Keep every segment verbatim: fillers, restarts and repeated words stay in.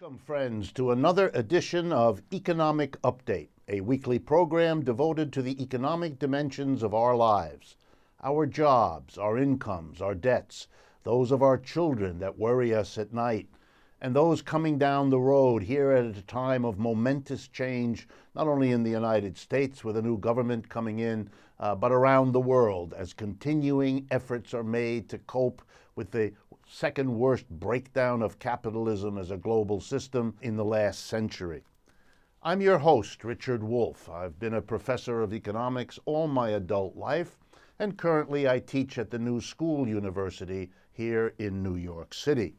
Welcome, friends, to another edition of Economic Update, a weekly program devoted to the economic dimensions of our lives, our jobs, our incomes, our debts, those of our children that worry us at night, and those coming down the road here at a time of momentous change, not only in the United States with a new government coming in, uh, but around the world as continuing efforts are made to cope with the second worst breakdown of capitalism as a global system in the last century. I'm your host, Richard Wolff. I've been a professor of economics all my adult life, and currently I teach at the New School University here in New York City.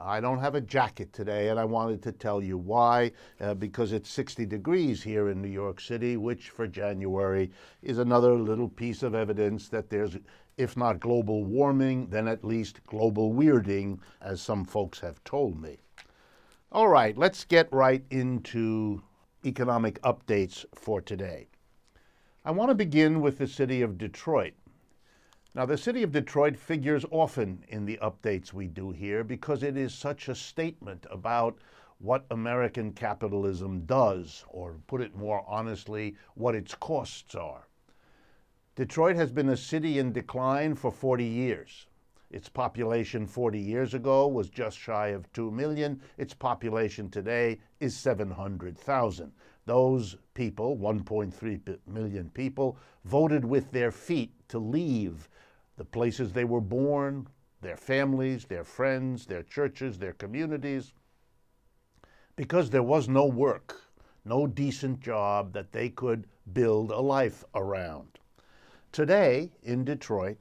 I don't have a jacket today, and I wanted to tell you why, uh, because it's sixty degrees here in New York City, which for January is another little piece of evidence that there's, if not global warming, then at least global weirding, as some folks have told me. All right, let's get right into economic updates for today. I want to begin with the city of Detroit. Now, the city of Detroit figures often in the updates we do here because it is such a statement about what American capitalism does, or put it more honestly, what its costs are. Detroit has been a city in decline for forty years. Its population forty years ago was just shy of two million. Its population today is seven hundred thousand. Those people, one point three million people, voted with their feet to leave the places they were born, their families, their friends, their churches, their communities, because there was no work, no decent job that they could build a life around. Today, in Detroit,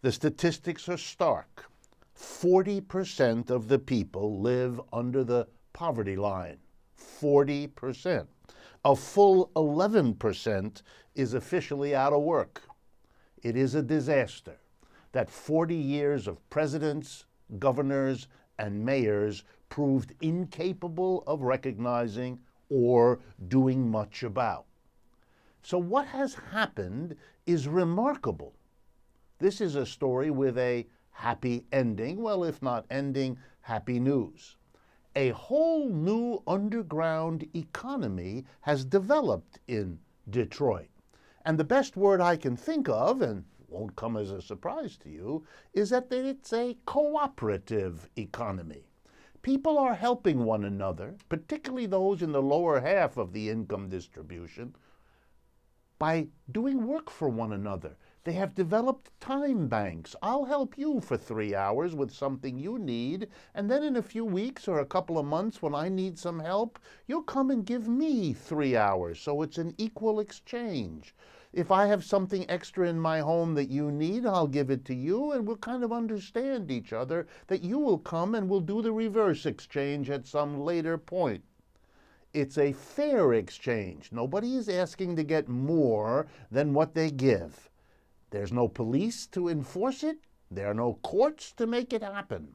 the statistics are stark. forty percent of the people live under the poverty line. forty percent. A full eleven percent is officially out of work. It is a disaster that forty years of presidents, governors, and mayors proved incapable of recognizing or doing much about. So what has happened is remarkable. This is a story with a happy ending, well, if not ending, happy news. A whole new underground economy has developed in Detroit. And the best word I can think of, and won't come as a surprise to you, is that it's a cooperative economy. People are helping one another, particularly those in the lower half of the income distribution, by doing work for one another. They have developed time banks. I'll help you for three hours with something you need, and then in a few weeks or a couple of months when I need some help, you'll come and give me three hours. So it's an equal exchange. If I have something extra in my home that you need, I'll give it to you, and we'll kind of understand each other that you will come and we'll do the reverse exchange at some later point. It's a fair exchange. Nobody is asking to get more than what they give. There's no police to enforce it. There are no courts to make it happen.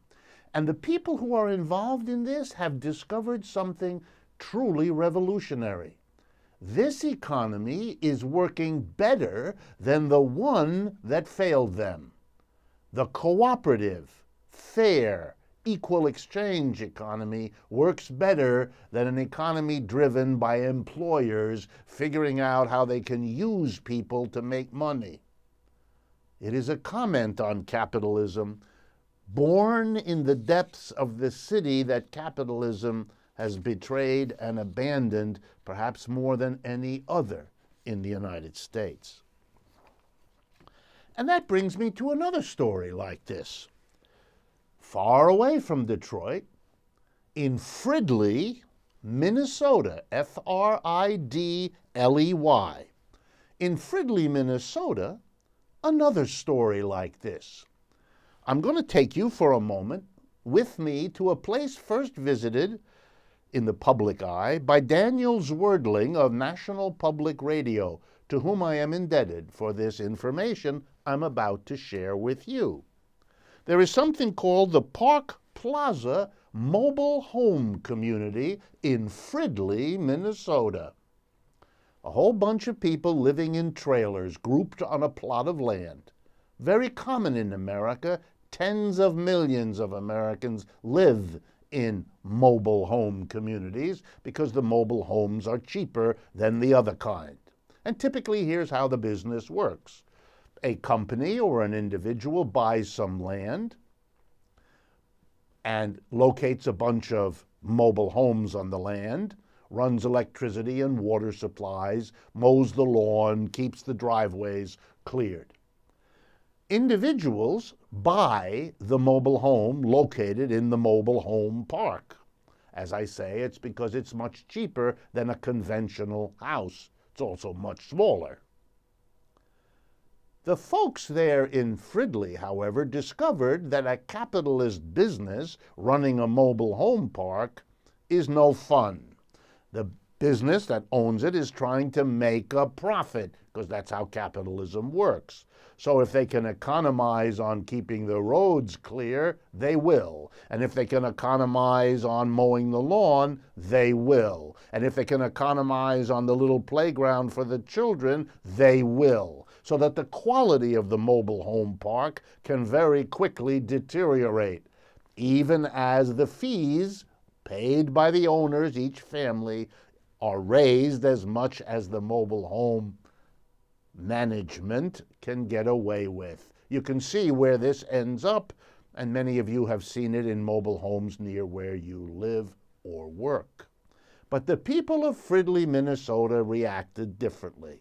And the people who are involved in this have discovered something truly revolutionary. This economy is working better than the one that failed them. The cooperative, fair, equal exchange economy works better than an economy driven by employers figuring out how they can use people to make money. It is a comment on capitalism, born in the depths of the city that capitalism has betrayed and abandoned, perhaps more than any other in the United States. And that brings me to another story like this. Far away from Detroit, in Fridley, Minnesota, F R I D L E Y. In Fridley, Minnesota, another story like this. I'm going to take you for a moment with me to a place first visited in the public eye by Daniel Zwerdling of National Public Radio, to whom I am indebted for this information I'm about to share with you. There is something called the Park Plaza Mobile Home Community in Fridley, Minnesota. A whole bunch of people living in trailers grouped on a plot of land. Very common in America. Tens of millions of Americans live in mobile home communities because the mobile homes are cheaper than the other kind. And typically here's how the business works. A company or an individual buys some land and locates a bunch of mobile homes on the land, runs electricity and water supplies, mows the lawn, keeps the driveways cleared. Individuals buy the mobile home located in the mobile home park. As I say, it's because it's much cheaper than a conventional house. It's also much smaller. The folks there in Fridley, however, discovered that a capitalist business running a mobile home park is no fun. The business that owns it is trying to make a profit, because that's how capitalism works. So if they can economize on keeping the roads clear, they will. And if they can economize on mowing the lawn, they will. And if they can economize on the little playground for the children, they will. So that the quality of the mobile home park can very quickly deteriorate, even as the fees paid by the owners, each family, are raised as much as the mobile home management can get away with. You can see where this ends up, and many of you have seen it in mobile homes near where you live or work. But the people of Fridley, Minnesota reacted differently.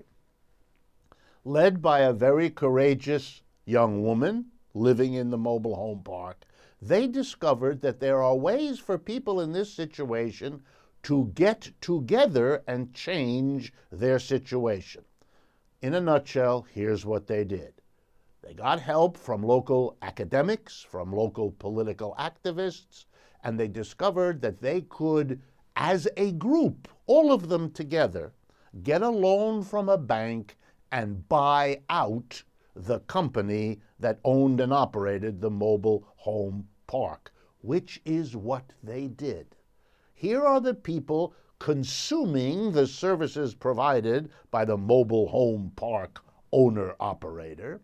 Led by a very courageous young woman living in the mobile home park, they discovered that there are ways for people in this situation to get together and change their situation. In a nutshell, here's what they did. They got help from local academics, from local political activists, and they discovered that they could, as a group, all of them together, get a loan from a bank and buy out the company that owned and operated the mobile home park, which is what they did. Here are the people consuming the services provided by the mobile home park owner-operator,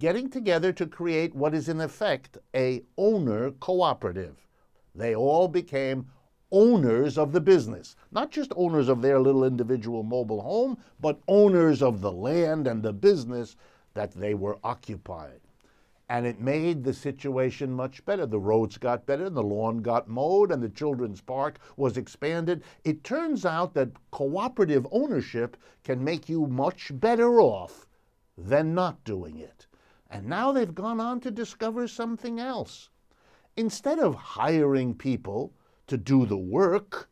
getting together to create what is in effect a owner cooperative. They all became owners of the business, not just owners of their little individual mobile home, but owners of the land and the business that they were occupying. And it made the situation much better. The roads got better, and the lawn got mowed, and the children's park was expanded. It turns out that cooperative ownership can make you much better off than not doing it. And now they've gone on to discover something else. Instead of hiring people to do the work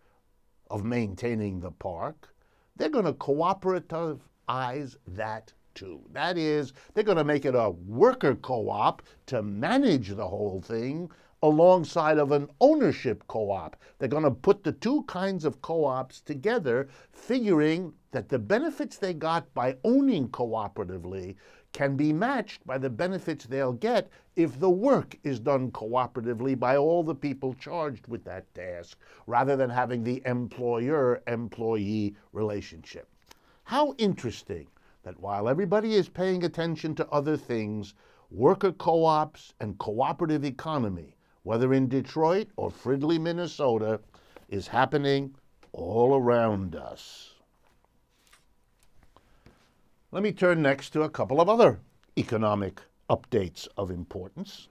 of maintaining the park, they're going to cooperativize that to. That is, they're going to make it a worker co-op to manage the whole thing alongside of an ownership co-op. They're going to put the two kinds of co-ops together, figuring that the benefits they got by owning cooperatively can be matched by the benefits they'll get if the work is done cooperatively by all the people charged with that task, rather than having the employer-employee relationship. How interesting that while everybody is paying attention to other things, worker co-ops and cooperative economy, whether in Detroit or Fridley, Minnesota, is happening all around us. Let me turn next to a couple of other economic updates of importance.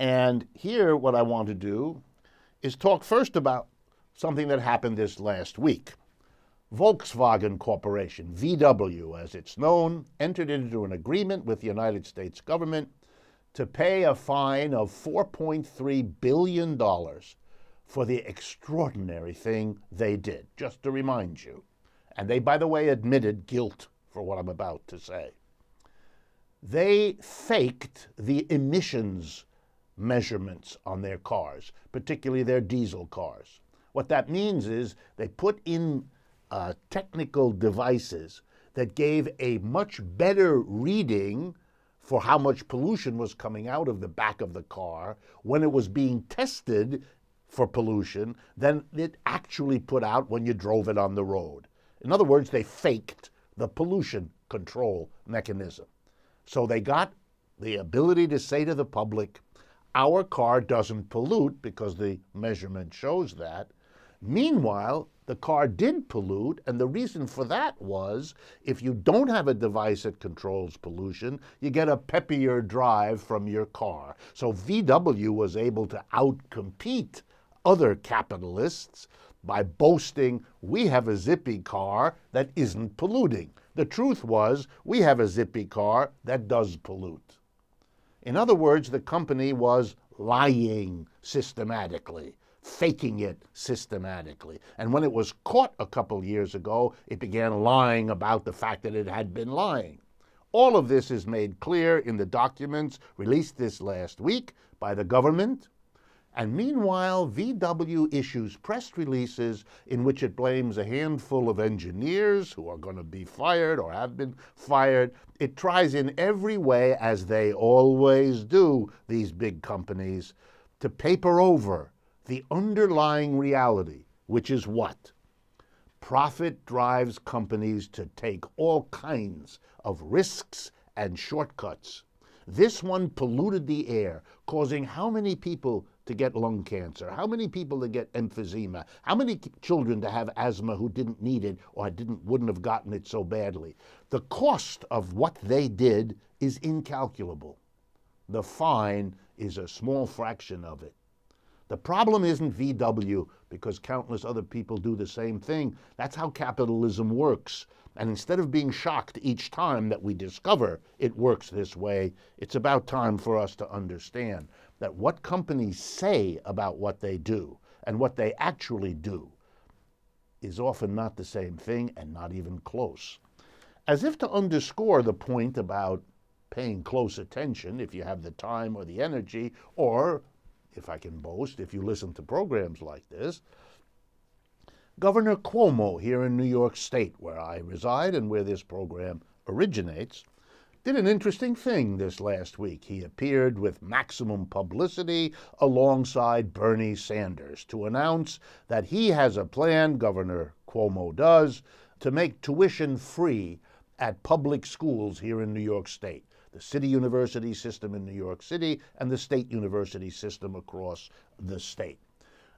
And here what I want to do is talk first about something that happened this last week. Volkswagen Corporation, V W as it's known, entered into an agreement with the United States government to pay a fine of four point three billion dollars for the extraordinary thing they did, just to remind you. And they, by the way, admitted guilt for what I'm about to say. They faked the emissions measurements on their cars, particularly their diesel cars. What that means is they put in Uh, technical devices that gave a much better reading for how much pollution was coming out of the back of the car when it was being tested for pollution than it actually put out when you drove it on the road. In other words, they faked the pollution control mechanism. So they got the ability to say to the public, our car doesn't pollute because the measurement shows that. Meanwhile, the car did pollute, and the reason for that was if you don't have a device that controls pollution, you get a peppier drive from your car. So V W was able to outcompete other capitalists by boasting, we have a zippy car that isn't polluting. The truth was, we have a zippy car that does pollute. In other words, the company was lying systematically, faking it systematically. And when it was caught a couple years ago, it began lying about the fact that it had been lying. All of this is made clear in the documents released this last week by the government. And meanwhile, V W issues press releases in which it blames a handful of engineers who are going to be fired or have been fired. It tries in every way, as they always do, these big companies, to paper over the underlying reality, which is what? Profit drives companies to take all kinds of risks and shortcuts. This one polluted the air, causing how many people to get lung cancer, how many people to get emphysema, how many children to have asthma who didn't need it or didn't, wouldn't have gotten it so badly. The cost of what they did is incalculable. The fine is a small fraction of it. The problem isn't V W, because countless other people do the same thing. That's how capitalism works. And instead of being shocked each time that we discover it works this way, it's about time for us to understand that what companies say about what they do and what they actually do is often not the same thing and not even close. As if to underscore the point about paying close attention if you have the time or the energy, or if I can boast, if you listen to programs like this, Governor Cuomo here in New York State, where I reside and where this program originates, did an interesting thing this last week. He appeared with maximum publicity alongside Bernie Sanders to announce that he has a plan, Governor Cuomo does, to make tuition free at public schools here in New York State. The city university system in New York City, and the state university system across the state.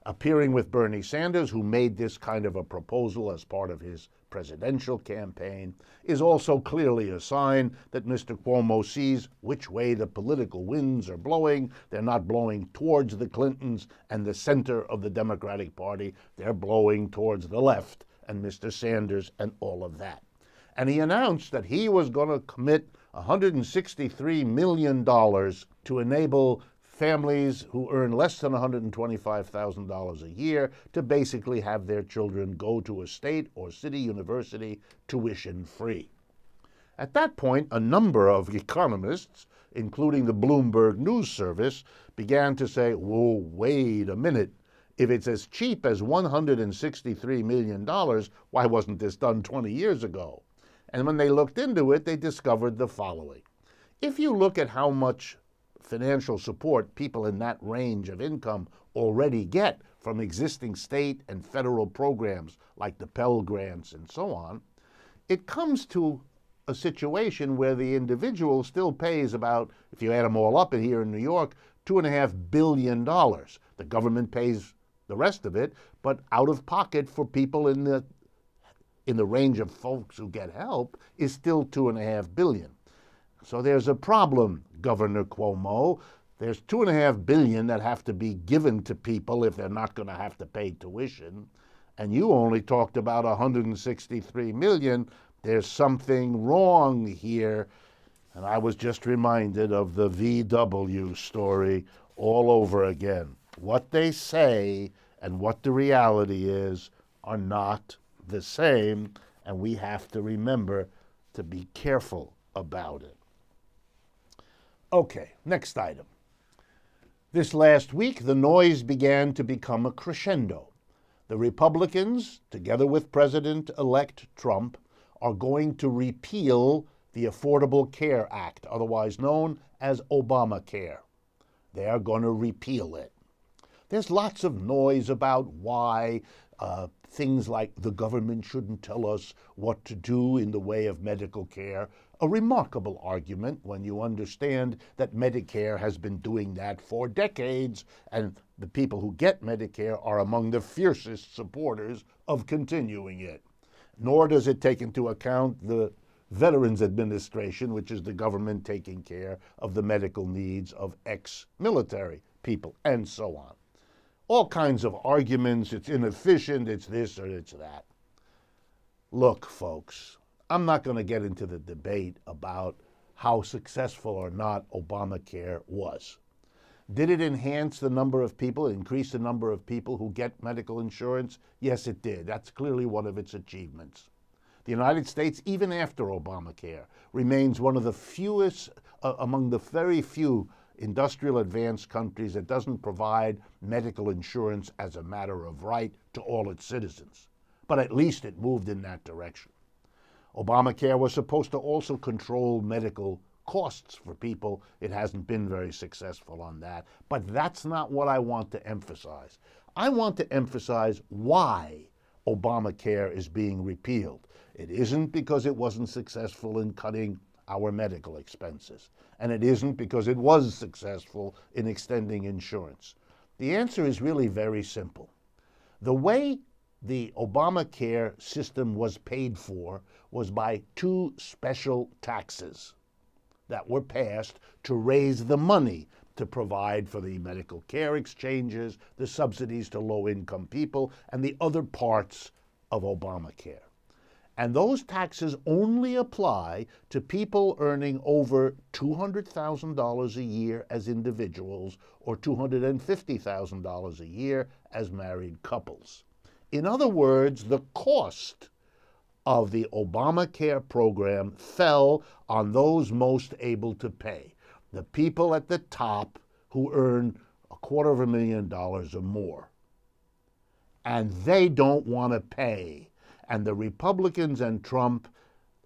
Appearing with Bernie Sanders, who made this kind of a proposal as part of his presidential campaign, is also clearly a sign that Mister Cuomo sees which way the political winds are blowing. They're not blowing towards the Clintons and the center of the Democratic Party. They're blowing towards the left and Mister Sanders and all of that. And he announced that he was going to commit one hundred sixty-three million dollars to enable families who earn less than one hundred twenty-five thousand dollars a year to basically have their children go to a state or city university tuition free. At that point, a number of economists, including the Bloomberg News Service, began to say, whoa, wait a minute. If it's as cheap as one hundred sixty-three million dollars, why wasn't this done twenty years ago? And when they looked into it, they discovered the following. If you look at how much financial support people in that range of income already get from existing state and federal programs like the Pell Grants and so on, it comes to a situation where the individual still pays about, if you add them all up here in New York, two and a half billion dollars. The government pays the rest of it, but out of pocket for people in the in the range of folks who get help, is still two and a half billion. So there's a problem, Governor Cuomo. There's two and a half billion that have to be given to people if they're not going to have to pay tuition. And you only talked about one hundred sixty-three million. There's something wrong here. And I was just reminded of the V W story all over again. What they say and what the reality is are not the same, and we have to remember to be careful about it. Okay, next item. This last week, the noise began to become a crescendo. The Republicans, together with President-elect Trump, are going to repeal the Affordable Care Act, otherwise known as Obamacare. They are going to repeal it. There's lots of noise about why. Uh, things like the government shouldn't tell us what to do in the way of medical care. A remarkable argument when you understand that Medicare has been doing that for decades, and the people who get Medicare are among the fiercest supporters of continuing it. Nor does it take into account the Veterans Administration, which is the government taking care of the medical needs of ex-military people, and so on. All kinds of arguments, it's inefficient, it's this or it's that. Look, folks, I'm not going to get into the debate about how successful or not Obamacare was. Did it enhance the number of people, increase the number of people who get medical insurance? Yes, it did. That's clearly one of its achievements. The United States, even after Obamacare, remains one of the fewest, uh, among the very few industrial advanced countries that doesn't provide medical insurance as a matter of right to all its citizens. But at least it moved in that direction. Obamacare was supposed to also control medical costs for people. It hasn't been very successful on that. But that's not what I want to emphasize. I want to emphasize why Obamacare is being repealed. It isn't because it wasn't successful in cutting our medical expenses. And it isn't because it was successful in extending insurance. The answer is really very simple. The way the Obamacare system was paid for was by two special taxes that were passed to raise the money to provide for the medical care exchanges, the subsidies to low-income people, and the other parts of Obamacare. And those taxes only apply to people earning over two hundred thousand dollars a year as individuals or two hundred fifty thousand dollars a year as married couples. In other words, the cost of the Obamacare program fell on those most able to pay, the people at the top who earn a quarter of a million dollars or more. And they don't want to pay. And the Republicans and Trump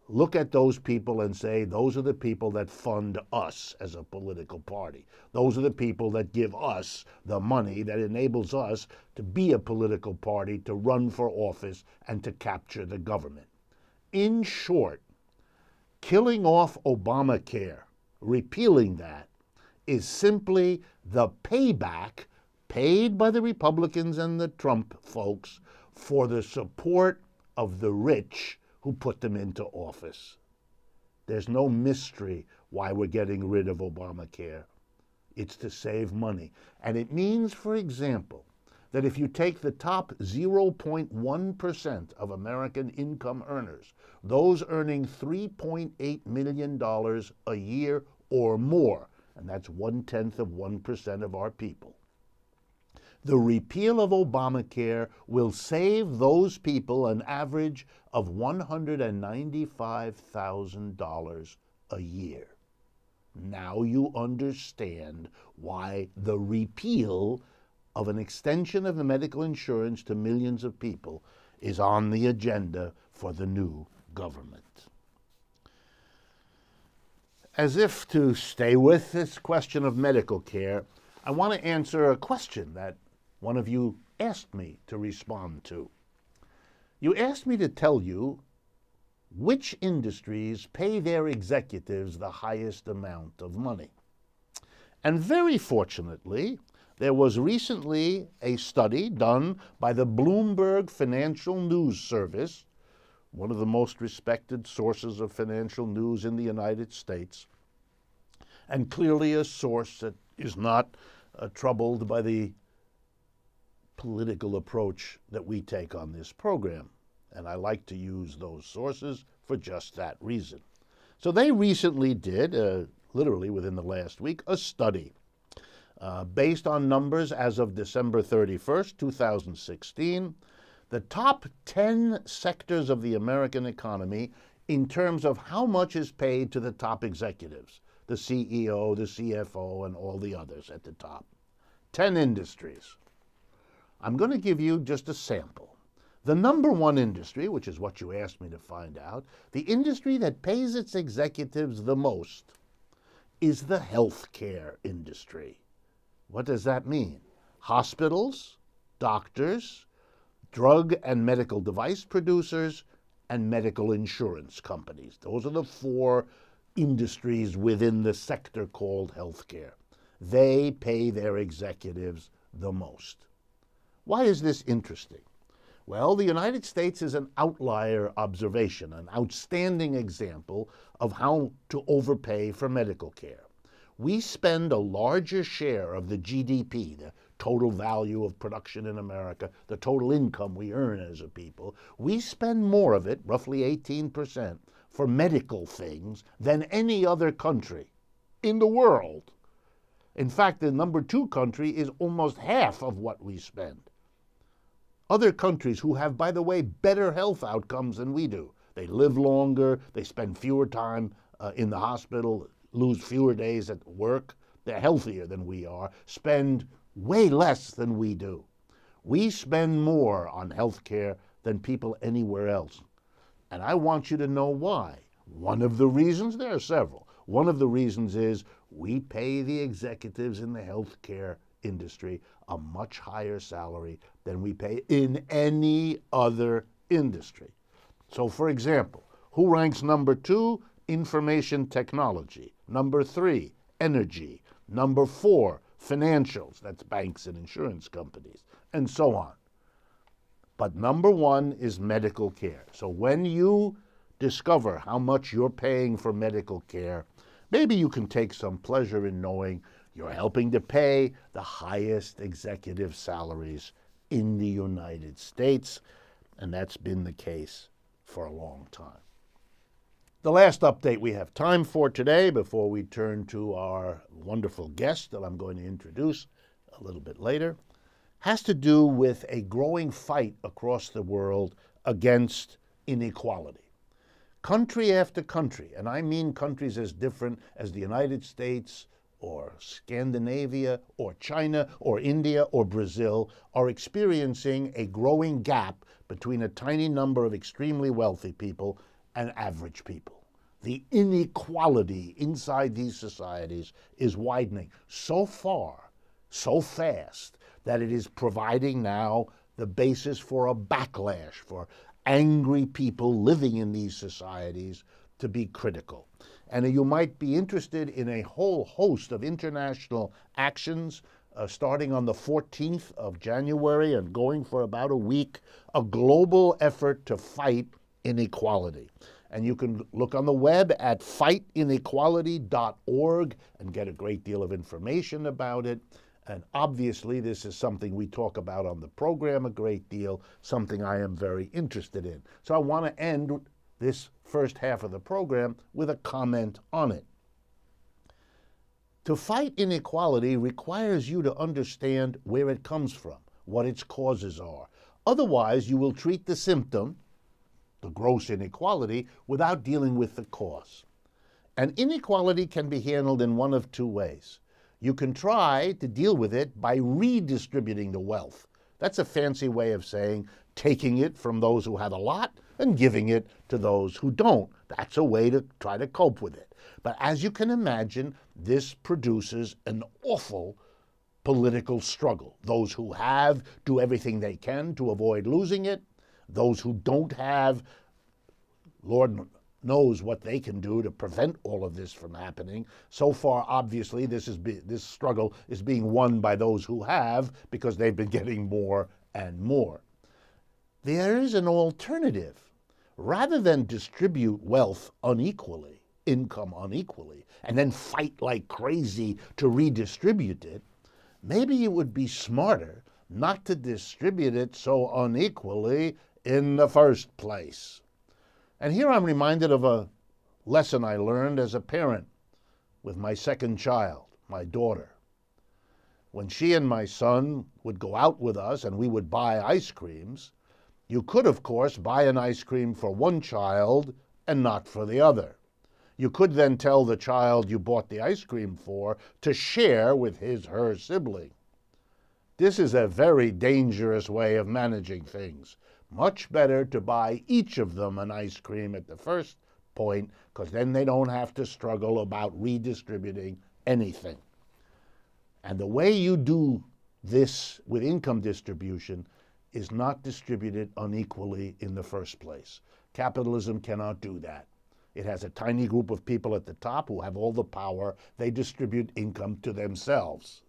look at those people and say, those are the people that fund us as a political party. Those are the people that give us the money that enables us to be a political party, to run for office, and to capture the government. In short, killing off Obamacare, repealing that, is simply the payback paid by the Republicans and the Trump folks for the support of the rich who put them into office. There's no mystery why we're getting rid of Obamacare. It's to save money. And it means, for example, that if you take the top zero point one percent of American income earners, those earning three point eight million dollars a year or more, and that's one-tenth of one percent of our people, the repeal of Obamacare will save those people an average of one hundred ninety-five thousand dollars a year. Now you understand why the repeal of an extension of the medical insurance to millions of people is on the agenda for the new government. As if to stay with this question of medical care, I want to answer a question that one of you asked me to respond to. You asked me to tell you which industries pay their executives the highest amount of money. And very fortunately, there was recently a study done by the Bloomberg Financial News Service, one of the most respected sources of financial news in the United States, and clearly a source that is not uh, troubled by the political approach that we take on this program. And I like to use those sources for just that reason. So they recently did, uh, literally within the last week, a study uh, based on numbers as of December thirty-first, two thousand sixteen. The top ten sectors of the American economy in terms of how much is paid to the top executives, the C E O, the C F O, and all the others at the top. ten industries. I'm going to give you just a sample. The number one industry, which is what you asked me to find out, the industry that pays its executives the most is the healthcare industry. What does that mean? Hospitals, doctors, drug and medical device producers, and medical insurance companies. Those are the four industries within the sector called healthcare. They pay their executives the most. Why is this interesting? Well, the United States is an outlier observation, an outstanding example of how to overpay for medical care. We spend a larger share of the G D P, the total value of production in America, the total income we earn as a people. We spend more of it, roughly eighteen percent, for medical things than any other country in the world. In fact, the number two country is almost half of what we spend. Other countries who have, by the way, better health outcomes than we do. They live longer, they spend fewer time uh, in the hospital, lose fewer days at work, they're healthier than we are, spend way less than we do. We spend more on health care than people anywhere else. And I want you to know why. One of the reasons, there are several, one of the reasons is we pay the executives in the health care industry a much higher salary than we pay in any other industry. So for example, who ranks number two? Information technology. Number three, energy. Number four, financials. That's banks and insurance companies, and so on. But number one is medical care. So when you discover how much you're paying for medical care, maybe you can take some pleasure in knowing you're helping to pay the highest executive salaries in the United States, and that's been the case for a long time. The last update we have time for today before we turn to our wonderful guest that I'm going to introduce a little bit later has to do with a growing fight across the world against inequality. Country after country, and I mean countries as different as the United States, or Scandinavia, or China, or India, or Brazil, are experiencing a growing gap between a tiny number of extremely wealthy people and average people. The inequality inside these societies is widening so far, so fast, that it is providing now the basis for a backlash, for angry people living in these societies to be critical. And you might be interested in a whole host of international actions uh, starting on the fourteenth of January and going for about a week, a global effort to fight inequality. And you can look on the web at fight inequality dot org and get a great deal of information about it. And obviously this is something we talk about on the program a great deal, something I am very interested in. So I want to end this first half of the program with a comment on it. To fight inequality requires you to understand where it comes from, what its causes are. Otherwise, you will treat the symptom, the gross inequality, without dealing with the cause. And inequality can be handled in one of two ways. You can try to deal with it by redistributing the wealth. That's a fancy way of saying taking it from those who have a lot and giving it to those who don't. That's a way to try to cope with it. But as you can imagine, this produces an awful political struggle. Those who have do everything they can to avoid losing it. Those who don't have, Lord knows what they can do to prevent all of this from happening. So far, obviously, this is be, this struggle is being won by those who have because they've been getting more and more. There is an alternative. Rather than distribute wealth unequally, income unequally, and then fight like crazy to redistribute it, maybe it would be smarter not to distribute it so unequally in the first place. And here I'm reminded of a lesson I learned as a parent with my second child, my daughter. When she and my son would go out with us and we would buy ice creams, you could, of course, buy an ice cream for one child and not for the other. You could then tell the child you bought the ice cream for to share with his, her sibling. This is a very dangerous way of managing things. Much better to buy each of them an ice cream at the first point, because then they don't have to struggle about redistributing anything. And the way you do this with income distribution is not distributed unequally in the first place. Capitalism cannot do that. It has a tiny group of people at the top who have all the power. They distribute income to themselves.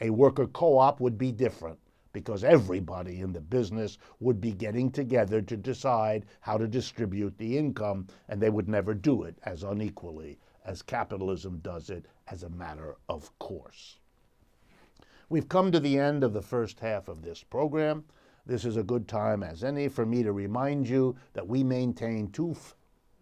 A worker co-op would be different because everybody in the business would be getting together to decide how to distribute the income, and they would never do it as unequally as capitalism does it as a matter of course. We've come to the end of the first half of this program. This is a good time as any for me to remind you that we maintain two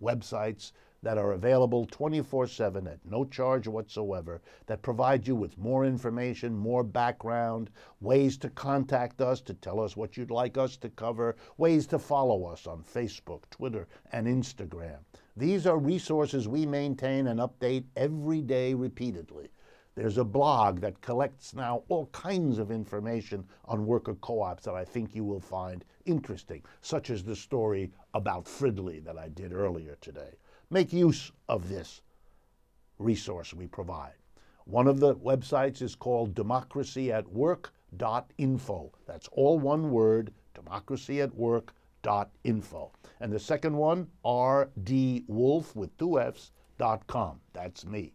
websites that are available twenty-four seven at no charge whatsoever, that provide you with more information, more background, ways to contact us, to tell us what you'd like us to cover, ways to follow us on Facebook, Twitter, and Instagram. These are resources we maintain and update every day repeatedly. There's a blog that collects now all kinds of information on worker co-ops that I think you will find interesting, such as the story about Fridley that I did earlier today. Make use of this resource we provide. One of the websites is called democracy at work dot info. That's all one word, democracy at work dot info. And the second one, r d wolf with two f's dot com. That's me.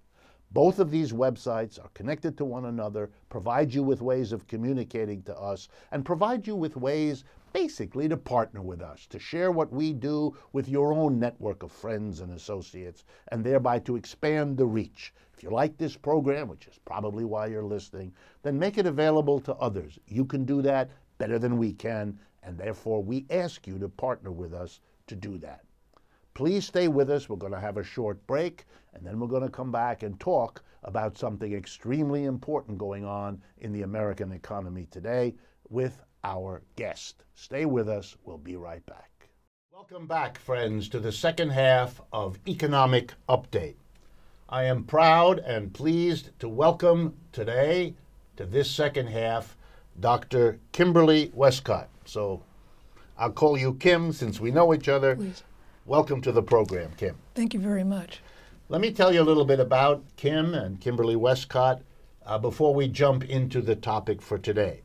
Both of these websites are connected to one another, provide you with ways of communicating to us, and provide you with ways basically to partner with us, to share what we do with your own network of friends and associates, and thereby to expand the reach. If you like this program, which is probably why you're listening, then make it available to others. You can do that better than we can, and therefore we ask you to partner with us to do that. Please stay with us. We're going to have a short break, and then we're going to come back and talk about something extremely important going on in the American economy today with our guest. Stay with us. We'll be right back. Welcome back, friends, to the second half of Economic Update. I am proud and pleased to welcome today to this second half Doctor Kimberly Westcott. So I'll call you Kim since we know each other. Please. Welcome to the program, Kim. Thank you very much. Let me tell you a little bit about Kim and Kimberly Westcott uh, before we jump into the topic for today.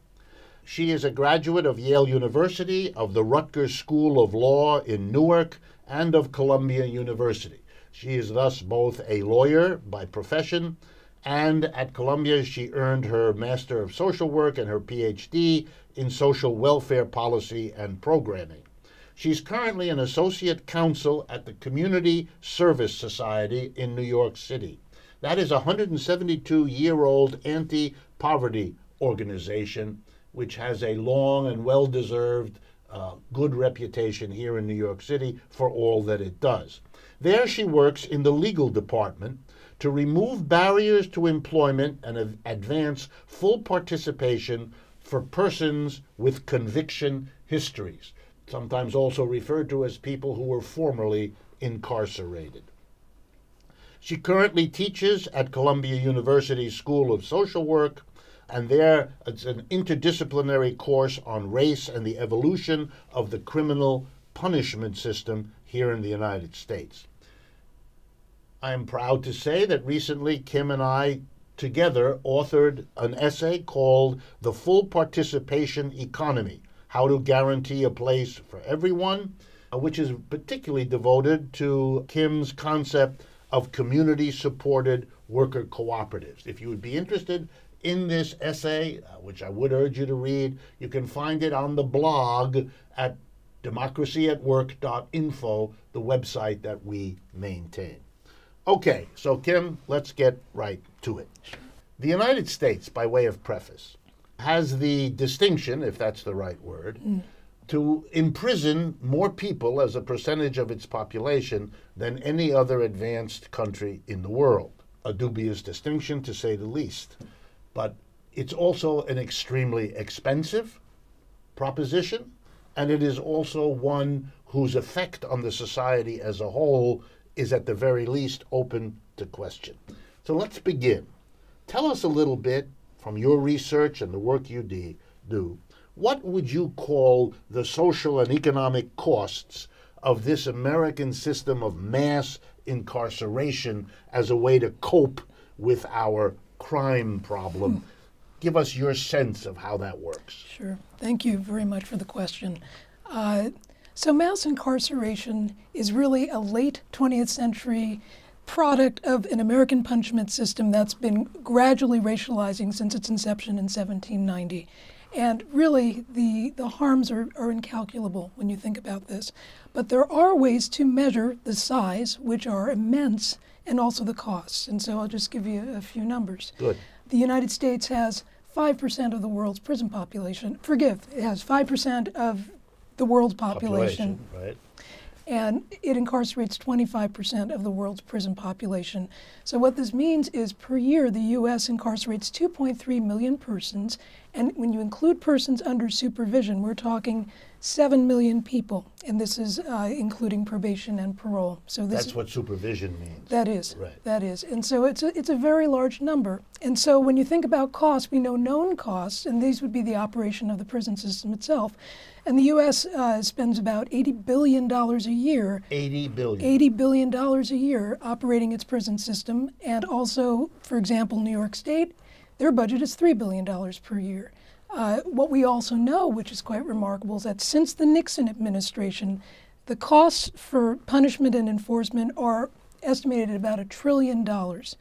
She is a graduate of Yale University, of the Rutgers School of Law in Newark, and of Columbia University. She is thus both a lawyer by profession, and at Columbia she earned her Master of Social Work and her P H D in Social Welfare Policy and Programming. She's currently an associate counsel at the Community Service Society in New York City. That is a one hundred seventy-two-year-old anti-poverty organization, which has a long and well-deserved uh, good reputation here in New York City for all that it does. There she works in the legal department to remove barriers to employment and advance full participation for persons with conviction histories, sometimes also referred to as people who were formerly incarcerated. She currently teaches at Columbia University School of Social Work, and there it's an interdisciplinary course on race and the evolution of the criminal punishment system here in the United States. I am proud to say that recently Kim and I together authored an essay called The Full Participation Economy: How to Guarantee a Place for Everyone, which is particularly devoted to Kim's concept of community-supported worker cooperatives. If you would be interested in this essay, which I would urge you to read, you can find it on the blog at democracy at work dot info, the website that we maintain. Okay, so Kim, let's get right to it. The United States, by way of preface, has the distinction, if that's the right word, mm. to imprison more people as a percentage of its population than any other advanced country in the world. A dubious distinction, to say the least. But it's also an extremely expensive proposition, and it is also one whose effect on the society as a whole is at the very least open to question. So let's begin. Tell us a little bit, from your research and the work you do, what would you call the social and economic costs of this American system of mass incarceration as a way to cope with our crime problem? Mm. Give us your sense of how that works. Sure. Thank you very much for the question. Uh, So mass incarceration is really a late twentieth century product of an American punishment system that's been gradually racializing since its inception in seventeen ninety. And really, the, the harms are, are incalculable when you think about this. But there are ways to measure the size, which are immense, and also the costs. And so I'll just give you a few numbers. Good. The United States has five percent of the world's prison population. Forgive, it has five percent of the world's population, population right. And it incarcerates twenty-five percent of the world's prison population. So what this means is per year the U S incarcerates two point three million persons, and when you include persons under supervision, we're talking seven million people, and this is uh, including probation and parole. So this that's what supervision means. That is, right. that is. And so it's a, it's a very large number. And so when you think about costs, we know known costs, and these would be the operation of the prison system itself. And the U S uh, spends about eighty billion dollars a year. eighty billion dollars. eighty billion dollars a year operating its prison system. And also, for example, New York State, their budget is three billion dollars per year. Uh, what we also know, which is quite remarkable, is that since the Nixon administration, the costs for punishment and enforcement are estimated at about a trillion dollars.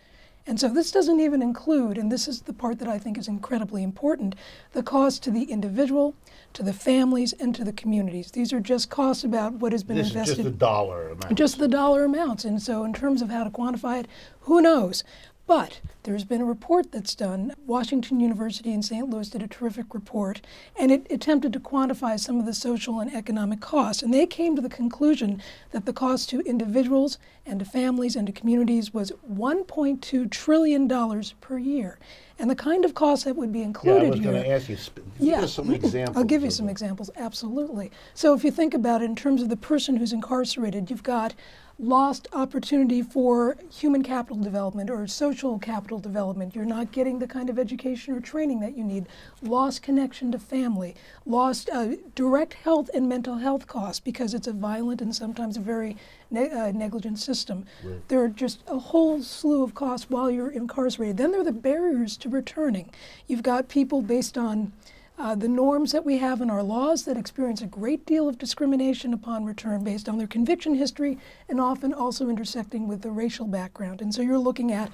And so this doesn't even include, and this is the part that I think is incredibly important, the cost to the individual, to the families, and to the communities. These are just costs about what has been this invested. Is just the dollar amounts. Just the dollar amounts. And so in terms of how to quantify it, who knows? But there's been a report that's done. Washington University in Saint Louis did a terrific report, and it attempted to quantify some of the social and economic costs. And they came to the conclusion that the cost to individuals and to families and to communities was one point two trillion dollars per year. And the kind of costs that would be included here. Yeah, I was going to ask you, give us some examples. I'll give you some examples, absolutely. So if you think about it in terms of the person who's incarcerated, you've got lost opportunity for human capital development or social capital development. You're not getting the kind of education or training that you need. Lost connection to family. Lost uh, direct health and mental health costs because it's a violent and sometimes a very ne uh, negligent system. Right. There are just a whole slew of costs while you're incarcerated. Then there are the barriers to returning. You've got people based on Uh, the norms that we have in our laws that experience a great deal of discrimination upon return based on their conviction history and often also intersecting with the racial background. And so you're looking at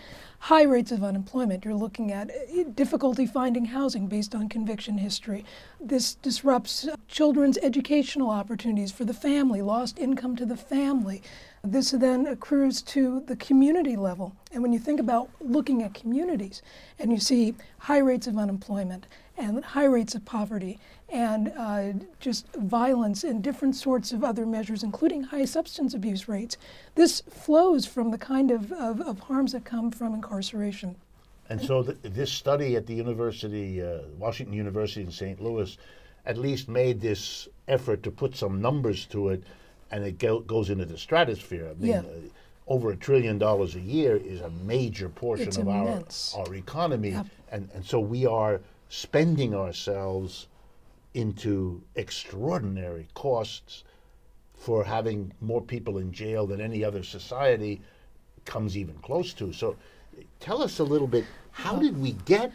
high rates of unemployment. You're looking at difficulty finding housing based on conviction history. This disrupts children's educational opportunities for the family, lost income to the family. This then accrues to the community level. And when you think about looking at communities and you see high rates of unemployment and high rates of poverty and uh, just violence and different sorts of other measures, including high substance abuse rates, this flows from the kind of, of, of harms that come from incarceration. And so th this study at the university, uh, Washington University in Saint Louis, at least made this effort to put some numbers to it. And it go, goes into the stratosphere. I mean, yeah. uh, over a trillion dollars a year is a major portion it's of our, our economy. Yep. And, and so we are spending ourselves into extraordinary costs for having more people in jail than any other society comes even close to. So tell us a little bit, how did we get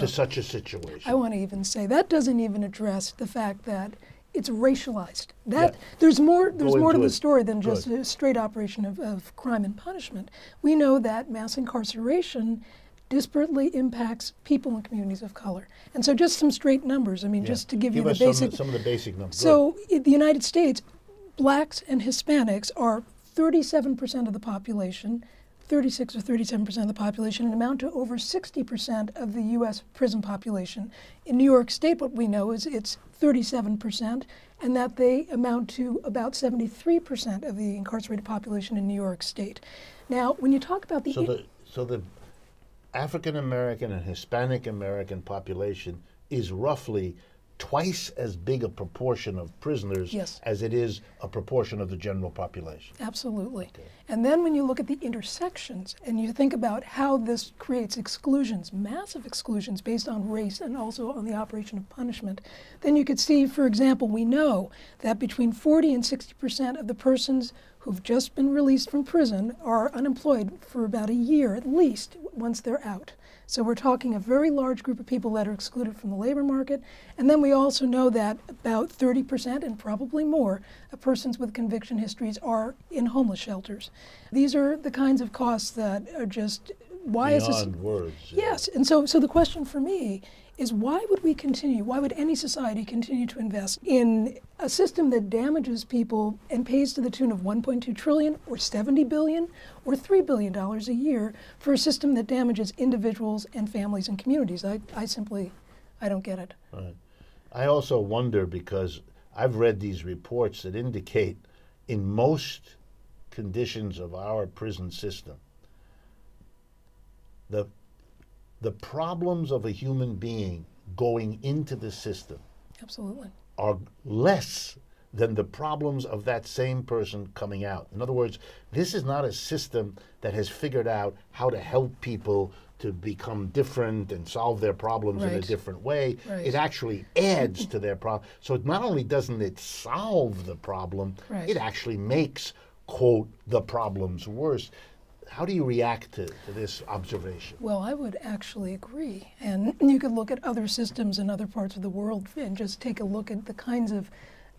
to well, such a situation? I want to even say that doesn't even address the fact that it's racialized. That yeah. there's more. There's Go more to it. the story than just a straight operation of, of crime and punishment. We know that mass incarceration disparately impacts people in communities of color. And so, just some straight numbers. I mean, yeah. just to give, give you us the basic. Some, some of the basic numbers. So, in the United States, blacks and Hispanics are thirty-seven percent of the population. thirty-six or thirty-seven percent of the population and amount to over sixty percent of the U S prison population. In New York State, what we know is it's thirty-seven percent, and that they amount to about seventy-three percent of the incarcerated population in New York State. Now, when you talk about the... So the, so the African-American and Hispanic-American population is roughly twice as big a proportion of prisoners yes. as it is a proportion of the general population. Absolutely. Okay. And then when you look at the intersections and you think about how this creates exclusions, massive exclusions based on race and also on the operation of punishment, then you could see, for example, we know that between forty and sixty percent of the persons who've just been released from prison are unemployed for about a year at least once they're out. So we're talking a very large group of people that are excluded from the labor market. And then we also know that about thirty percent and probably more of persons with conviction histories are in homeless shelters. These are the kinds of costs that are just, why is this? Beyond words. Yes, and so, so the question for me is why would we continue, why would any society continue to invest in a system that damages people and pays to the tune of one point two trillion dollars or seventy billion dollars or three billion dollars a year for a system that damages individuals and families and communities? I, I simply, I don't get it. Right. I also wonder, because I've read these reports that indicate in most conditions of our prison system, the The problems of a human being going into the system absolutely are less than the problems of that same person coming out. In other words, this is not a system that has figured out how to help people to become different and solve their problems right. in a different way. Right. It actually adds to their problem. So it not only doesn't it solve the problem, right. it actually makes, quote, the problems worse. How do you react to, to this observation? Well, I would actually agree. And you could look at other systems in other parts of the world and just take a look at the kinds of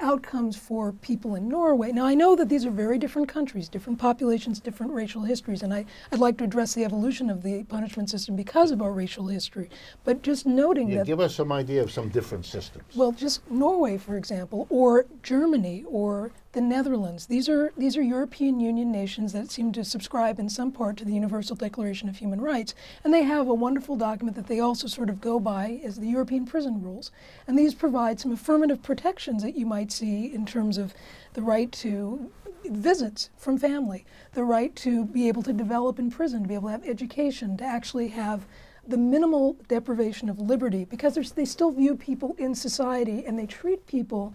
outcomes for people in Norway. Now, I know that these are very different countries, different populations, different racial histories, and I, I'd like to address the evolution of the punishment system because of our racial history. But just noting yeah, that... Give us some idea of some different systems. Well, just Norway, for example, or Germany, or the Netherlands. These are, these are European Union nations that seem to subscribe in some part to the Universal Declaration of Human Rights, and they have a wonderful document that they also sort of go by as the European prison rules. And these provide some affirmative protections that you might see in terms of the right to visits from family, the right to be able to develop in prison, to be able to have education, to actually have the minimal deprivation of liberty, because they still view people in society and they treat people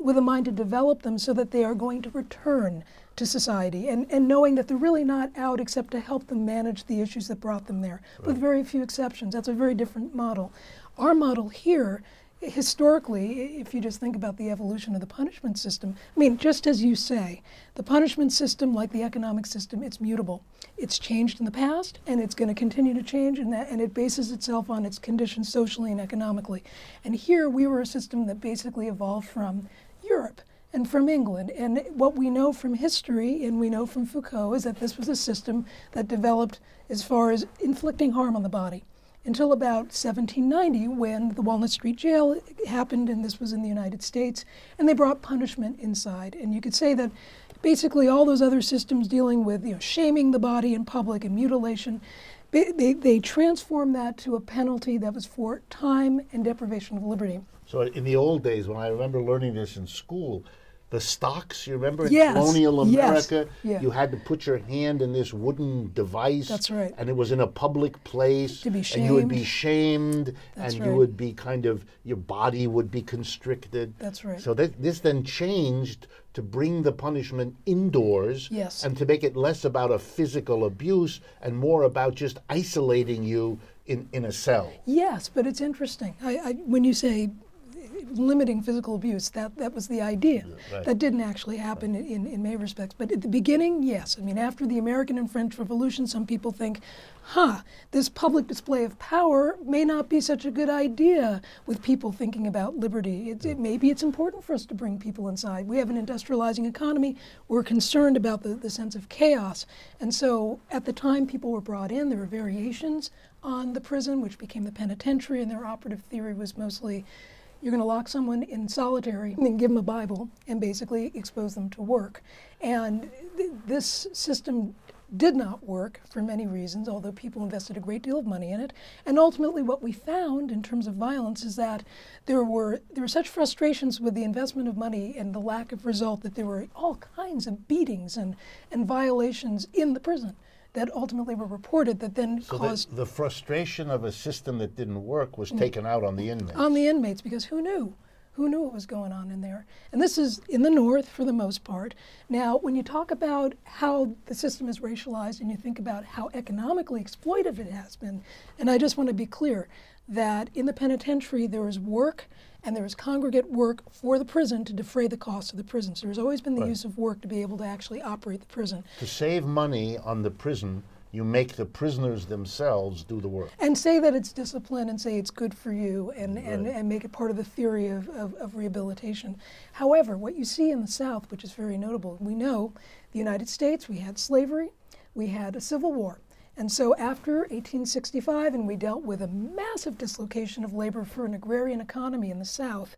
with a mind to develop them so that they are going to return to society, and, and knowing that they're really not out except to help them manage the issues that brought them there, right. with very few exceptions. That's a very different model. Our model here historically, if you just think about the evolution of the punishment system, I mean, just as you say, the punishment system, like the economic system, it's mutable. It's changed in the past, and it's going to continue to change, and, that, and it bases itself on its conditions socially and economically. And here, we were a system that basically evolved from Europe and from England. And what we know from history, and we know from Foucault, is that this was a system that developed as far as inflicting harm on the body, until about seventeen ninety, when the Walnut Street Jail happened, and this was in the United States, and they brought punishment inside. And you could say that basically all those other systems dealing with, you know, shaming the body in public and mutilation, they, they, they transformed that to a penalty that was for time and deprivation of liberty. So in the old days, when I remember learning this in school, the stocks, you remember in yes. colonial America, yes. yeah. you had to put your hand in this wooden device. That's right. And it was in a public place. To be shamed. And you would be shamed. That's and right. you would be kind of, your body would be constricted. That's right. So that, this then changed to bring the punishment indoors yes. and to make it less about a physical abuse and more about just isolating you in, in a cell. Yes, but it's interesting. I, I, when you say limiting physical abuse, that, that was the idea. Yeah, right. That didn't actually happen right. in, in many respects. But at the beginning, yes. I mean, after the American and French Revolution, some people think, huh, this public display of power may not be such a good idea with people thinking about liberty. It, yeah. it, maybe it's important for us to bring people inside. We have an industrializing economy. We're concerned about the, the sense of chaos. And so at the time people were brought in, there were variations on the prison, which became the penitentiary, and their operative theory was mostly you're going to lock someone in solitary and then give them a Bible and basically expose them to work. And th this system did not work for many reasons, although people invested a great deal of money in it. And ultimately what we found in terms of violence is that there were, there were such frustrations with the investment of money and the lack of result that there were all kinds of beatings and, and violations in the prison that ultimately were reported that then so caused... The, the frustration of a system that didn't work was taken out on the inmates. On the inmates, because who knew? Who knew what was going on in there? And this is in the North for the most part. Now, when you talk about how the system is racialized and you think about how economically exploitive it has been, and I just want to be clear, that in the penitentiary there is work and there is congregate work for the prison to defray the cost of the prison. So there's always been the right. use of work to be able to actually operate the prison. To save money on the prison, you make the prisoners themselves do the work. And say that it's discipline and say it's good for you and, right. and, and make it part of the theory of, of, of rehabilitation. However, what you see in the South, which is very notable, we know the United States, we had slavery, we had a civil war. And so after eighteen sixty-five, and we dealt with a massive dislocation of labor for an agrarian economy in the South,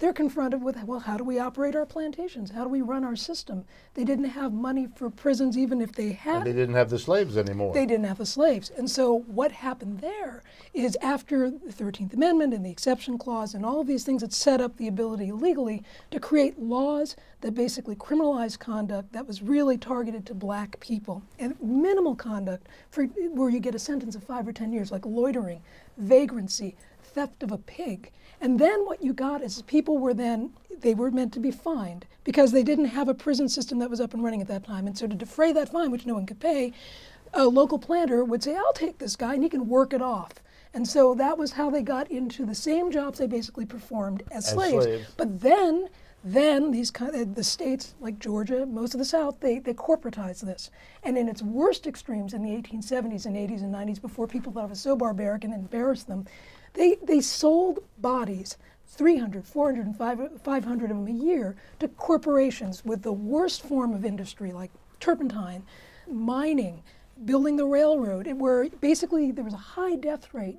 they're confronted with, well, how do we operate our plantations? How do we run our system? They didn't have money for prisons, even if they had. And they didn't have the slaves anymore. They didn't have the slaves. And so what happened there is after the thirteenth Amendment and the Exception Clause and all of these things that set up the ability legally to create laws that basically criminalized conduct that was really targeted to black people, and minimal conduct for, where you get a sentence of five or ten years, like loitering, vagrancy, theft of a pig. And then what you got is people were then, they were meant to be fined because they didn't have a prison system that was up and running at that time. And so to defray that fine, which no one could pay, a local planter would say, I'll take this guy and he can work it off. And so that was how they got into the same jobs they basically performed as, as slaves. slaves. But then Then these kind of, the states like Georgia, most of the South, they, they corporatized this. And in its worst extremes in the eighteen seventies and eighties and nineties, before people thought it was so barbaric and embarrassed them, they, they sold bodies, three hundred, four hundred, and five hundred of them a year, to corporations with the worst form of industry, like turpentine, mining, building the railroad, where basically there was a high death rate.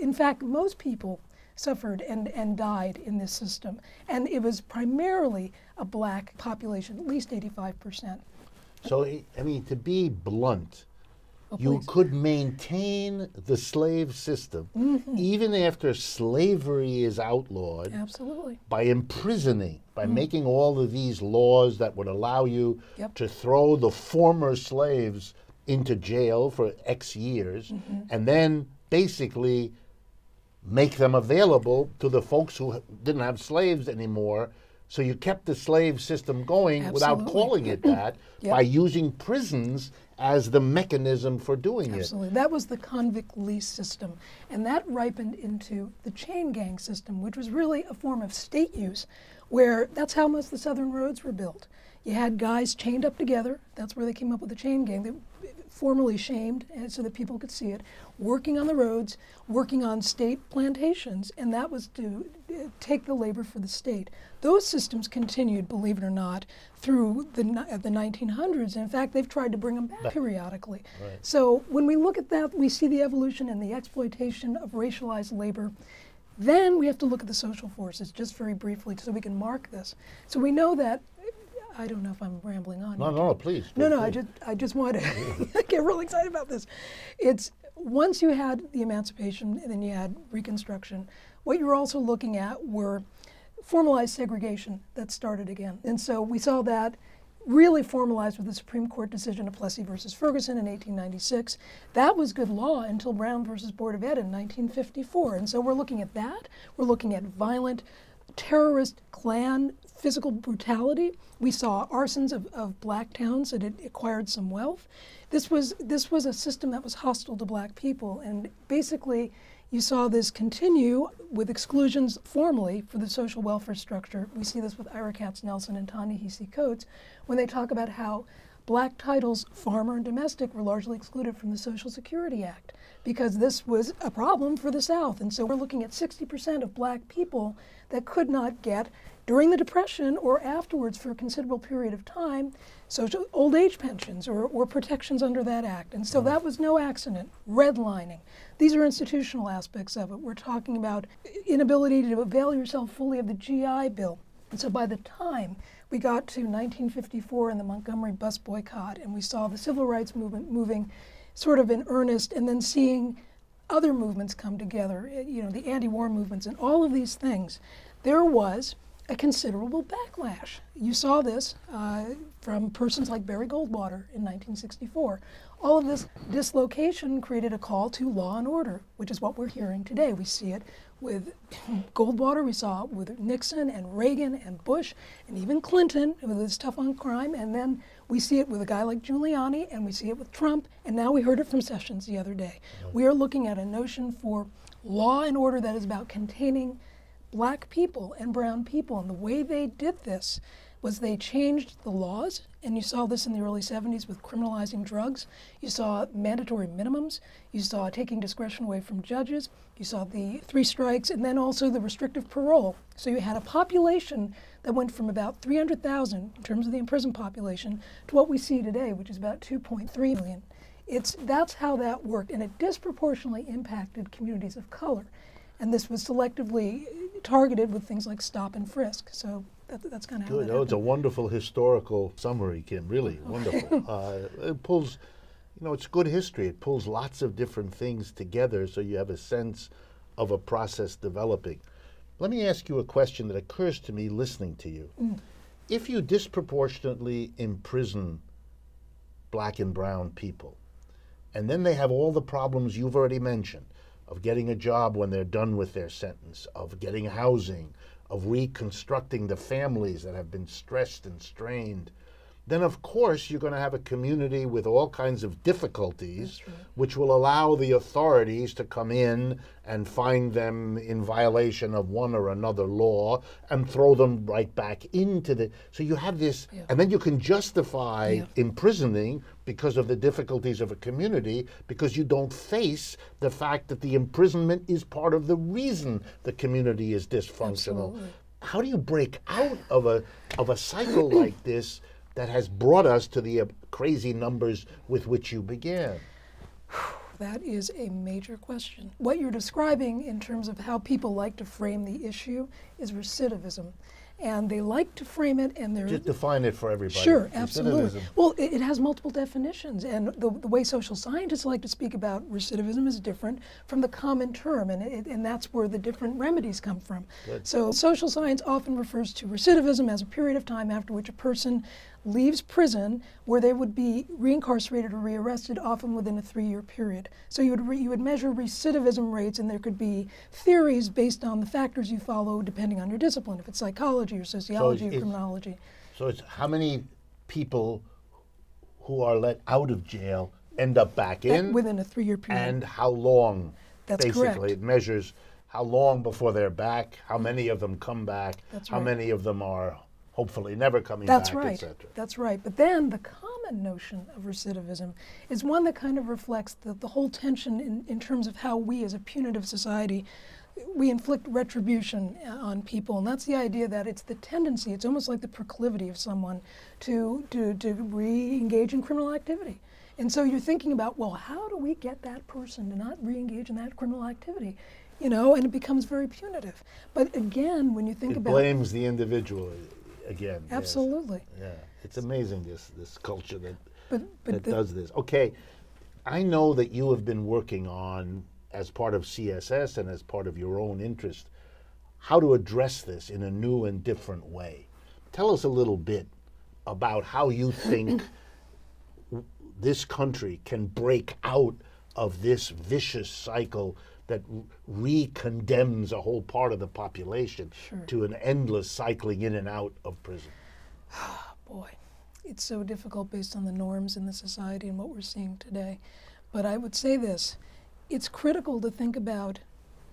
In fact, most people suffered and, and died in this system. And it was primarily a black population, at least eighty-five percent. So, I mean, to be blunt, oh, you please. could maintain the slave system mm-hmm. even after slavery is outlawed. Absolutely. By imprisoning, by mm-hmm. making all of these laws that would allow you yep. to throw the former slaves into jail for X years, mm-hmm. and then basically make them available to the folks who didn't have slaves anymore. So you kept the slave system going Absolutely. without calling it that yep. by using prisons as the mechanism for doing Absolutely. it. Absolutely. That was the convict lease system. And that ripened into the chain gang system, which was really a form of state use, where that's how most of the southern roads were built. You had guys chained up together. That's where they came up with the chain gang. They formally shamed and so that people could see it, working on the roads, working on state plantations, and that was to take the labor for the state. Those systems continued, believe it or not, through the, the nineteen hundreds. In fact, they've tried to bring them back periodically. Right. So when we look at that, we see the evolution and the exploitation of racialized labor. Then we have to look at the social forces, just very briefly, so we can mark this. So we know that I don't know if I'm rambling on. No, no, no, please. No, no, please. I just, I just want to I get really excited about this. It's once you had the emancipation and then you had Reconstruction, what you were also looking at were formalized segregation that started again. And so we saw that really formalized with the Supreme Court decision of Plessy versus Ferguson in eighteen ninety-six. That was good law until Brown versus Board of Ed in nineteen fifty-four. And so we're looking at that. We're looking at violent terrorist clan physical brutality. We saw arsons of, of black towns that had acquired some wealth. This was, this was a system that was hostile to black people, and basically you saw this continue with exclusions formally for the social welfare structure. We see this with Ira Katznelson and Ta-Nehisi Coates when they talk about how black titles, farmer and domestic, were largely excluded from the Social Security Act because this was a problem for the South. And so we're looking at sixty percent of black people that could not get, during the Depression or afterwards for a considerable period of time, social old age pensions or, or protections under that act. And so that was no accident. Redlining. These are institutional aspects of it. We're talking about inability to avail yourself fully of the G I Bill. And so by the time we got to nineteen fifty-four and the Montgomery bus boycott, and we saw the civil rights movement moving sort of in earnest, and then seeing other movements come together, you know, the anti-war movements and all of these things, there was a considerable backlash. You saw this uh, from persons like Barry Goldwater in nineteen sixty-four. All of this dislocation created a call to law and order, which is what we're hearing today. We see it with Goldwater, we saw it with Nixon and Reagan and Bush and even Clinton with his tough on crime, and then we see it with a guy like Giuliani, and we see it with Trump, and now we heard it from Sessions the other day. We are looking at a notion for law and order that is about containing black people and brown people. And the way they did this was they changed the laws, and you saw this in the early seventies with criminalizing drugs. You saw mandatory minimums. You saw taking discretion away from judges. You saw the three strikes, and then also the restrictive parole. So you had a population that went from about three hundred thousand, in terms of the imprisoned population, to what we see today, which is about two point three million. It's, that's how that worked, and it disproportionately impacted communities of color. And this was selectively targeted with things like stop and frisk. So that, that's kind of how that oh, it's a wonderful historical summary, Kim, really wonderful. uh, it pulls, you know, it's good history. It pulls lots of different things together so you have a sense of a process developing. Let me ask you a question that occurs to me listening to you. Mm. If you disproportionately imprison black and brown people, and then they have all the problems you've already mentioned, of getting a job when they're done with their sentence, of getting housing, of reconstructing the families that have been stressed and strained, then of course you're going to have a community with all kinds of difficulties, which will allow the authorities to come in and find them in violation of one or another law and throw them right back into the, so you have this, yeah. and then you can justify yeah. imprisoning because of the difficulties of a community, because you don't face the fact that the imprisonment is part of the reason the community is dysfunctional. Absolutely. How do you break out of a, of a cycle like this that has brought us to the uh, crazy numbers with which you began? That is a major question. What you're describing in terms of how people like to frame the issue is recidivism. And they like to frame it, and they're... Just define it for everybody. Sure, absolutely. Well, it, it has multiple definitions, and the, the way social scientists like to speak about recidivism is different from the common term, and, it, and that's where the different remedies come from. Good. So social science often refers to recidivism as a period of time after which a person leaves prison where they would be reincarcerated or rearrested, often within a three-year period. So you would, re you would measure recidivism rates, and there could be theories based on the factors you follow depending on your discipline, if it's psychology or sociology so or criminology. So it's how many people who are let out of jail end up back in? That, within a three-year period. And how long? That's basically, correct. It measures how long before they're back, how many of them come back, That's how right. many of them are hopefully never coming That's back, right. et cetera. That's right. But then the common notion of recidivism is one that kind of reflects the, the whole tension in, in terms of how we as a punitive society, we inflict retribution on people. And that's the idea that it's the tendency, it's almost like the proclivity of someone to, to, to re-engage in criminal activity. And so you're thinking about, well, how do we get that person to not re-engage in that criminal activity? You know, and it becomes very punitive. But again, when you think about it... It blames the individual. Again, absolutely. Yes. Yeah, it's amazing this this culture that but, but that does this. Okay, I know that you have been working on, as part of C S S and as part of your own interest, how to address this in a new and different way. Tell us a little bit about how you think this country can break out of this vicious cycle that re-condemns a whole part of the population sure. to an endless cycling in and out of prison. Oh, boy, it's so difficult based on the norms in the society and what we're seeing today. But I would say this, it's critical to think about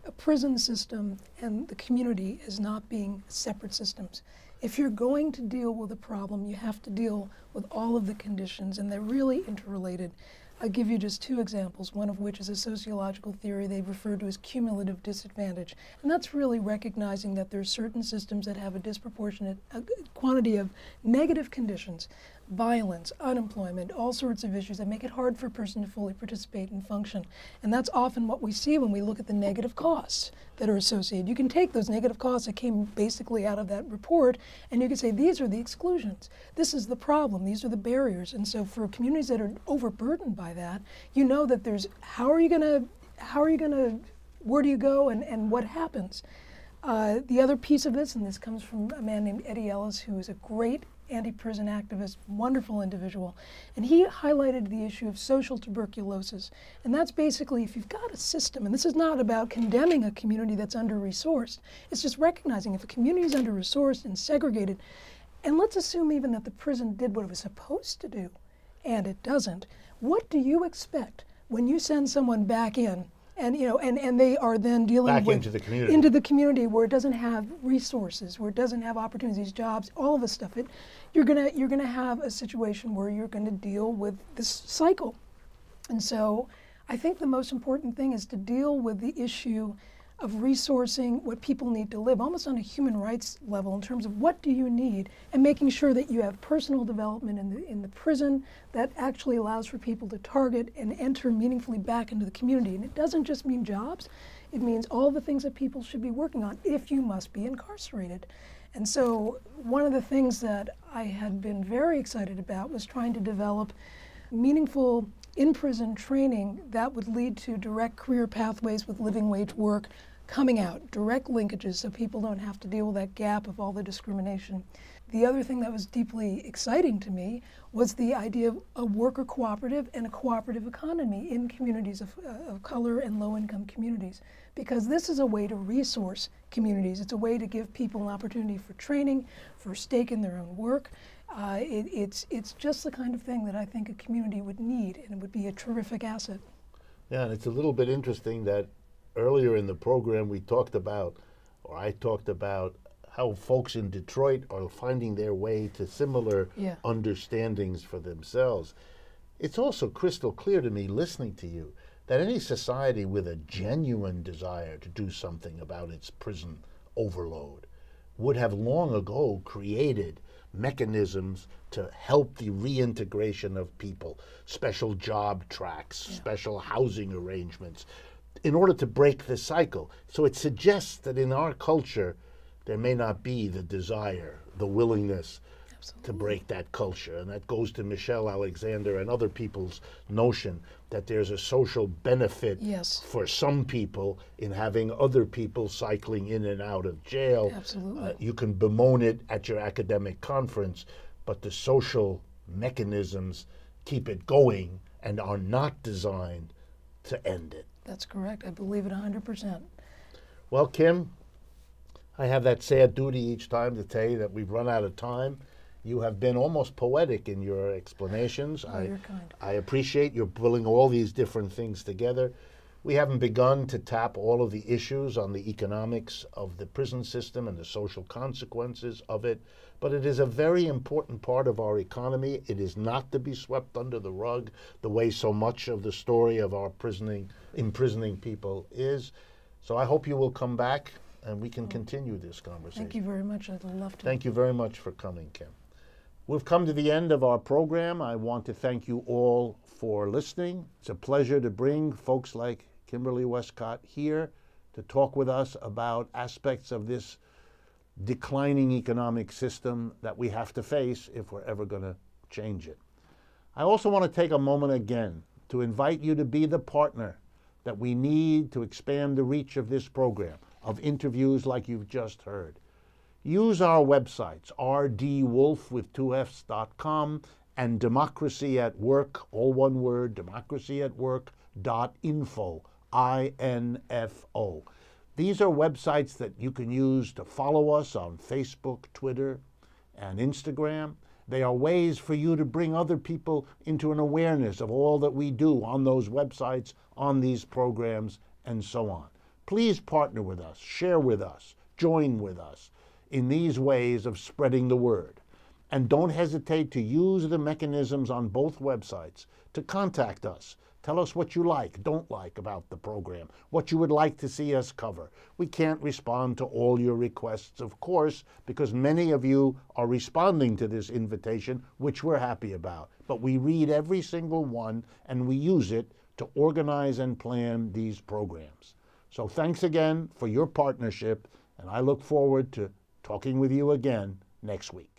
a prison system and the community as not being separate systems. If you're going to deal with a problem, you have to deal with all of the conditions, and they're really interrelated. I'll give you just two examples, one of which is a sociological theory they refer to as cumulative disadvantage. And that's really recognizing that there are certain systems that have a disproportionate uh, quantity of negative conditions, violence, unemployment, all sorts of issues that make it hard for a person to fully participate and function. And that's often what we see when we look at the negative costs that are associated. You can take those negative costs that came basically out of that report, and you can say, these are the exclusions. This is the problem. These are the barriers. And so for communities that are overburdened by that, you know that there's how are you gonna how are you gonna where do you go and and what happens. Uh, the other piece of this, and this comes from a man named Eddie Ellis, who is a great anti-prison activist, wonderful individual, and he highlighted the issue of social tuberculosis. And that's basically, if you've got a system, and this is not about condemning a community that's under-resourced, it's just recognizing if a community is under-resourced and segregated, and let's assume even that the prison did what it was supposed to do, and it doesn't. What do you expect when you send someone back in and you know, and and they are then dealing back with, into the community, into the community where it doesn't have resources, where it doesn't have opportunities, jobs, all of this stuff. It, you're gonna you're gonna have a situation where you're gonna deal with this cycle, and so I think the most important thing is to deal with the issue of resourcing what people need to live, almost on a human rights level, in terms of what do you need, and making sure that you have personal development in the, in the prison that actually allows for people to target and enter meaningfully back into the community. And it doesn't just mean jobs, it means all the things that people should be working on if you must be incarcerated. And so one of the things that I had been very excited about was trying to develop meaningful in-prison training that would lead to direct career pathways with living wage work coming out, direct linkages so people don't have to deal with that gap of all the discrimination. The other thing that was deeply exciting to me was the idea of a worker cooperative and a cooperative economy in communities of, uh, of color and low-income communities, because this is a way to resource communities. It's a way to give people an opportunity for training, for stake in their own work. Uh, it, it's, it's just the kind of thing that I think a community would need, and it would be a terrific asset. Yeah, and it's a little bit interesting that earlier in the program we talked about, or I talked about, how folks in Detroit are finding their way to similar yeah. understandings for themselves. It's also crystal clear to me, listening to you, that any society with a genuine desire to do something about its prison overload would have long ago created mechanisms to help the reintegration of people, special job tracks, yeah. special housing arrangements, in order to break the cycle. So it suggests that in our culture, there may not be the desire, the willingness Absolutely. To break that culture. And that goes to Michelle Alexander and other people's notion that there's a social benefit yes. for some people in having other people cycling in and out of jail. Absolutely. Uh, you can bemoan it at your academic conference, but the social mechanisms keep it going and are not designed to end it. That's correct. I believe it one hundred percent. Well, Kim, I have that sad duty each time to tell you that we've run out of time. You have been almost poetic in your explanations. Oh, you're kind. I appreciate you're pulling all these different things together. We haven't begun to tap all of the issues on the economics of the prison system and the social consequences of it, but it is a very important part of our economy. It is not to be swept under the rug the way so much of the story of our imprisoning, imprisoning people is. So I hope you will come back and we can continue this conversation. Thank you very much. I'd love to. Thank you very much for coming, Kim. We've come to the end of our program. I want to thank you all for listening. It's a pleasure to bring folks like Kimberly Westcott here to talk with us about aspects of this declining economic system that we have to face if we're ever going to change it. I also want to take a moment again to invite you to be the partner that we need to expand the reach of this program, of interviews like you've just heard. Use our websites, r d wolf with two f's dot com and Democracy at Work, all one word, democracy at work dot info, I N F O. These are websites that you can use to follow us on Facebook, Twitter, and Instagram. They are ways for you to bring other people into an awareness of all that we do on those websites, on these programs, and so on. Please partner with us, share with us, join with us in these ways of spreading the word. And don't hesitate to use the mechanisms on both websites to contact us. Tell us what you like, don't like about the program, what you would like to see us cover. We can't respond to all your requests, of course, because many of you are responding to this invitation, which we're happy about. But we read every single one and we use it to organize and plan these programs. So thanks again for your partnership, and I look forward to talking with you again next week.